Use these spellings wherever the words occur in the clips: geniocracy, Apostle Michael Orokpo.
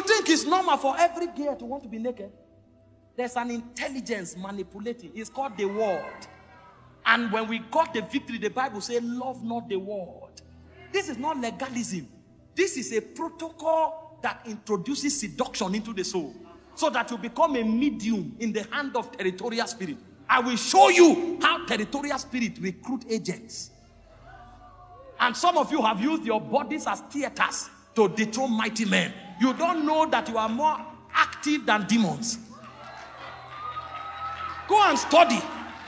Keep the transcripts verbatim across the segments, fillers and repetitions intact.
You think it's normal for every girl to want to be naked? There's an intelligence manipulating. It's called the world. And when we got the victory, the Bible says, love not the world. This is not legalism. This is a protocol that introduces seduction into the soul, so that you become a medium in the hand of territorial spirit. I will show you how territorial spirit recruit agents. And some of you have used your bodies as theaters to dethrone mighty men. You don't know that you are more active than demons. Go and study.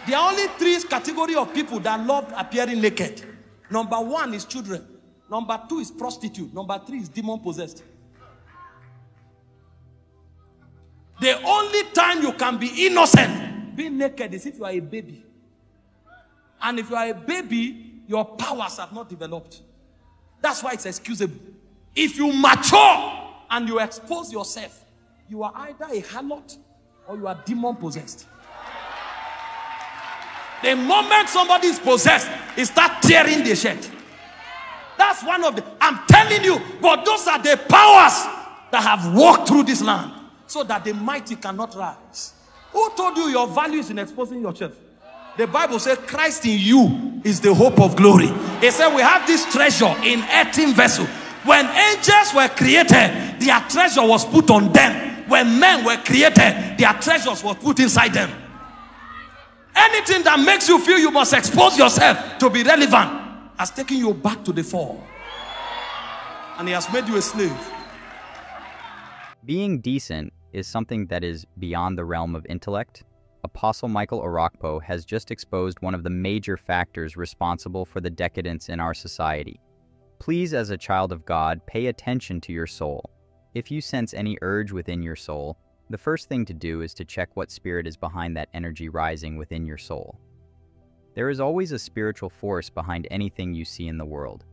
There are only three categories of people that love appearing naked. Number one is children. Number two is prostitute. Number three is demon possessed. The only time you can be innocent, being naked, is if you are a baby. And if you are a baby, your powers have not developed. That's why it's excusable. If you mature and you expose yourself, you are either a harlot or you are demon possessed. The moment somebody is possessed, he starts tearing the shirt. That's one of the, I'm telling you, but those are the powers that have walked through this land so that the mighty cannot rise. Who told you your value is in exposing yourself? The Bible says Christ in you is the hope of glory. It said we have this treasure in earthen vessel. When angels were created, their treasure was put on them. When men were created, their treasures were put inside them. Anything that makes you feel you must expose yourself to be relevant has taken you back to the fall, and he has made you a slave. Being decent is something that is beyond the realm of intellect. Apostle Michael Orokpo has just exposed one of the major factors responsible for the decadence in our society. Please, as a child of God, pay attention to your soul. If you sense any urge within your soul, the first thing to do is to check what spirit is behind that energy rising within your soul. There is always a spiritual force behind anything you see in the world.